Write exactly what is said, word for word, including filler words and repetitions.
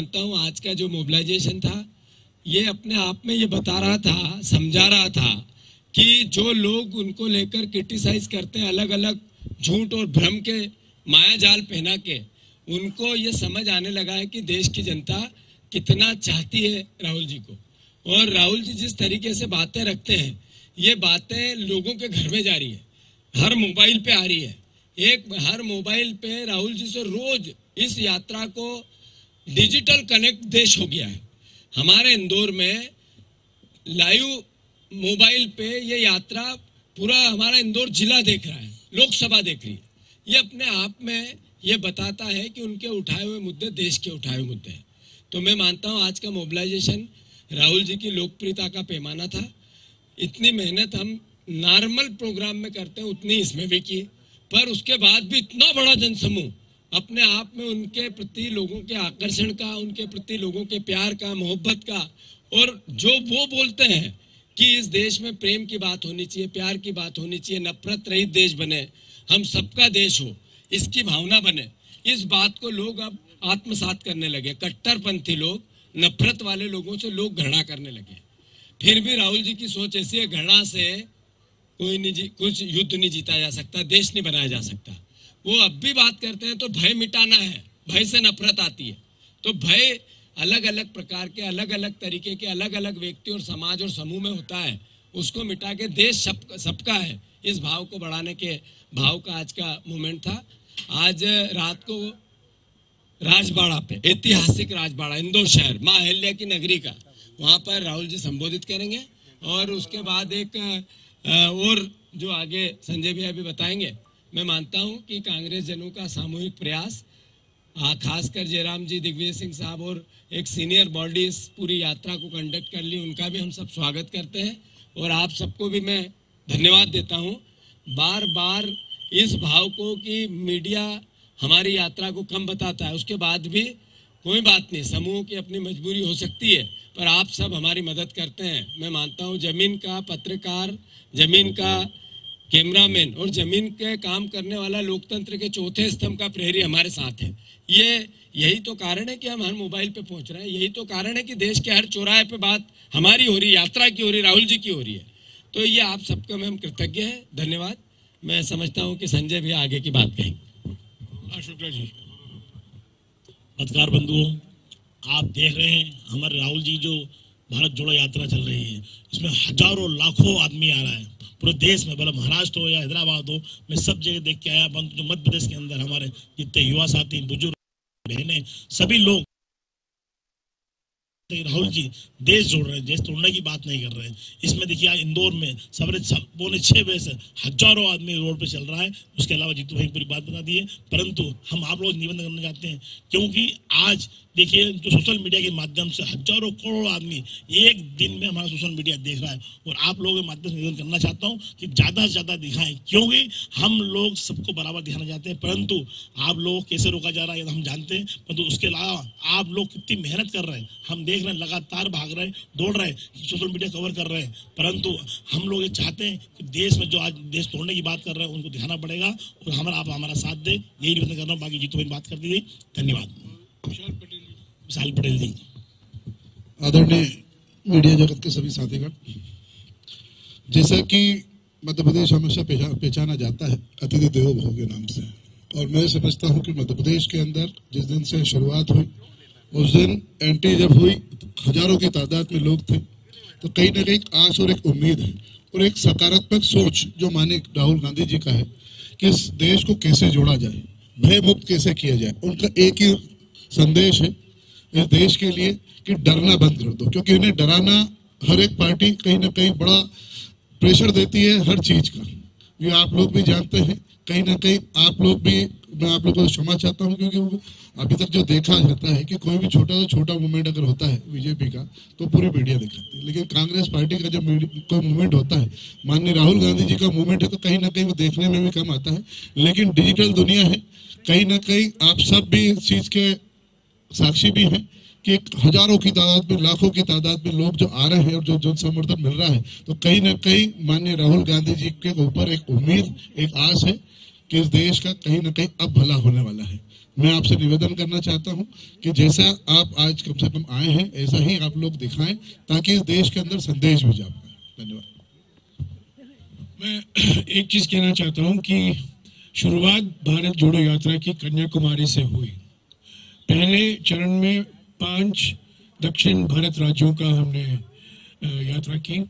मानता हूँ आज का जो मोबिलाइजेशन था ये अपने आप में ये बता रहा था, समझा रहा था कि जो लोग उनको लेकर क्रिटिसाइज करते हैं अलग अलग झूठ और भ्रम के माया जाल पहना के, उनको ये समझ आने लगा है कि देश की जनता कितना चाहती है राहुल जी को। और राहुल जी जिस तरीके से बातें रखते हैं, ये बातें लोगों के घर में जा रही है, हर मोबाइल पे आ रही है। एक हर मोबाइल पे राहुल जी से रोज इस यात्रा को डिजिटल कनेक्ट देश हो गया है। हमारे इंदौर में लाइव मोबाइल पे ये यात्रा पूरा हमारा इंदौर जिला देख रहा है, लोकसभा देख रही है। ये अपने आप में ये बताता है कि उनके उठाए हुए मुद्दे देश के उठाए हुए मुद्दे हैं। तो मैं मानता हूँ आज का मोबिलाइजेशन राहुल जी की लोकप्रियता का पैमाना था। इतनी मेहनत हम नॉर्मल प्रोग्राम में करते हैं, उतनी इसमें भी की, पर उसके बाद भी इतना बड़ा जनसमूह अपने आप में उनके प्रति लोगों के आकर्षण का, उनके प्रति लोगों के प्यार का, मोहब्बत का, और जो वो बोलते हैं कि इस देश में प्रेम की बात होनी चाहिए, प्यार की बात होनी चाहिए, नफरत रहित देश बने, हम सबका देश हो, इसकी भावना बने, इस बात को लोग अब आत्मसात करने लगे। कट्टरपंथी लोग, नफरत वाले लोगों से लोग घृणा करने लगे। फिर भी राहुल जी की सोच ऐसी है, घृणा से कोई नहीं, कुछ युद्ध नहीं जीता जा सकता, देश नहीं बनाया जा सकता। वो अब भी बात करते हैं तो भय मिटाना है, भय से नफरत आती है। तो भय अलग अलग प्रकार के, अलग अलग तरीके के, अलग अलग व्यक्ति और समाज और समूह में होता है, उसको मिटा के देश सब सबका है, इस भाव को बढ़ाने के भाव का आज का मूवमेंट था। आज रात को राजबाड़ा पे, ऐतिहासिक राजबाड़ा इंदौर शहर, माँ अहिल्या की नगरी का, वहाँ पर राहुल जी संबोधित करेंगे। और उसके बाद एक और जो आगे संजय भैया भी बताएंगे। मैं मानता हूं कि कांग्रेस जनों का सामूहिक प्रयास, खासकर जयराम जी, दिग्विजय सिंह साहब और एक सीनियर बॉडी इस पूरी यात्रा को कंडक्ट कर ली, उनका भी हम सब स्वागत करते हैं। और आप सबको भी मैं धन्यवाद देता हूं बार बार इस भाव को कि मीडिया हमारी यात्रा को कम बताता है, उसके बाद भी कोई बात नहीं, समूह की अपनी मजबूरी हो सकती है, पर आप सब हमारी मदद करते हैं। मैं मानता हूँ जमीन का पत्रकार, जमीन का कैमरामैन और जमीन के काम करने वाला लोकतंत्र के चौथे स्तंभ का प्रहरी हमारे साथ है। ये यही तो कारण है कि हम हर मोबाइल पे पहुंच रहे हैं, यही तो कारण है कि देश के हर चौराहे पे बात हमारी हो रही, यात्रा की हो रही, राहुल जी की हो रही है। तो ये आप सबका मैं हम कृतज्ञ हैं, धन्यवाद। मैं समझता हूँ कि संजय भी आगे की बात कहेंगे। शुक्ला जी, पत्रकार बंधुओं, आप देख रहे हैं हमारे राहुल जी जो भारत जोड़ो यात्रा चल रही है, इसमें हजारों लाखों आदमी आ रहा है पूरे देश में, भले महाराष्ट्र हो या हैदराबाद हो, मैं सब जगह देख के आया। परंतु जो मध्य प्रदेश के अंदर हमारे जितने युवा साथी, बुजुर्ग, बहने, सभी लोग राहुल जी देश जोड़ रहे हैं, देश तोड़ने की बात नहीं कर रहे हैं। इसमें देखिए आज इंदौर में सवेरे पौने छह बजे से हजारों आदमी रोड पे चल रहा है। उसके अलावा जीतू भाई पूरी बात बता दी है, परंतु हम आप लोग निवेदन करना चाहते हैं, क्योंकि आज देखिए जो सोशल मीडिया के माध्यम से हजारों करोड़ आदमी एक दिन में हमारा सोशल मीडिया देख रहा है, और आप लोगों के माध्यम से निवेदन करना चाहता हूँ कि ज़्यादा से ज़्यादा दिखाएं, क्योंकि हम लोग सबको बराबर दिखाना चाहते हैं। परंतु आप लोग कैसे रोका जा रहा है हम जानते हैं, परंतु उसके अलावा आप लोग कितनी मेहनत कर रहे हैं, हम देख रहे हैं, लगातार भाग रहे हैं, दौड़ रहे हैं, सोशल मीडिया कवर कर रहे हैं। परंतु हम लोग ये चाहते हैं कि देश में जो आज देश तोड़ने की बात कर रहे हैं उनको दिखाना पड़ेगा, और हमारा आप हमारा साथ दें, यही निवेदन कर रहा हूँ। बाकी जीतू भाई बात कर दी गई, धन्यवाद। विशाल पटेल जी, आदरणीय मीडिया जगत के सभी साथीगण, जैसा कि मध्य प्रदेश हमेशा पहचाना जाता है अतिथि देवो भव के नाम से, और मैं समझता हूँ कि मध्य प्रदेश के अंदर जिस दिन से शुरुआत हुई उस दिन एंट्री जब हुई हजारों की तादाद में लोग थे, तो कहीं ना कहीं एक आस और एक उम्मीद है और एक सकारात्मक सोच जो माने राहुल गांधी जी का है कि इस देश को कैसे जोड़ा जाए, भयमुक्त कैसे किया जाए। उनका एक ही संदेश है इस देश के लिए कि डरना बंद कर दो, क्योंकि इन्हें डराना हर एक पार्टी कहीं ना कहीं बड़ा प्रेशर देती है हर चीज़ का, ये आप लोग भी जानते हैं। कहीं ना कहीं आप लोग भी, मैं आप लोगों को क्षमा चाहता हूँ, क्योंकि अभी तक जो देखा जाता है कि कोई भी छोटा सा छोटा मूवमेंट अगर होता है बीजेपी का तो पूरी मीडिया दिखाती है, लेकिन कांग्रेस पार्टी का जब कोई मूवमेंट होता है, माननीय राहुल गांधी जी का मूवमेंट है, तो कहीं ना कहीं वो देखने में भी कम आता है। लेकिन डिजिटल दुनिया है, कहीं ना कहीं आप सब भी इस चीज़ के साक्षी भी हैं कि हजारों की तादाद में, लाखों की तादाद में लोग जो आ रहे हैं और जो जन समर्थन मिल रहा है, तो कहीं ना कहीं माननीय राहुल गांधी जी के ऊपर एक उम्मीद, एक आस है कि इस देश का कहीं ना कहीं अब भला होने वाला है। मैं आपसे निवेदन करना चाहता हूं कि जैसा आप आज कम से कम आए हैं ऐसा ही आप लोग दिखाएं ताकि इस देश के अंदर संदेश भी जा पाए। धन्यवाद। मैं एक चीज कहना चाहता हूं कि शुरुआत भारत जोड़ो यात्रा की कन्याकुमारी से हुई। पहले चरण में पांच दक्षिण भारत राज्यों का हमने यात्रा की।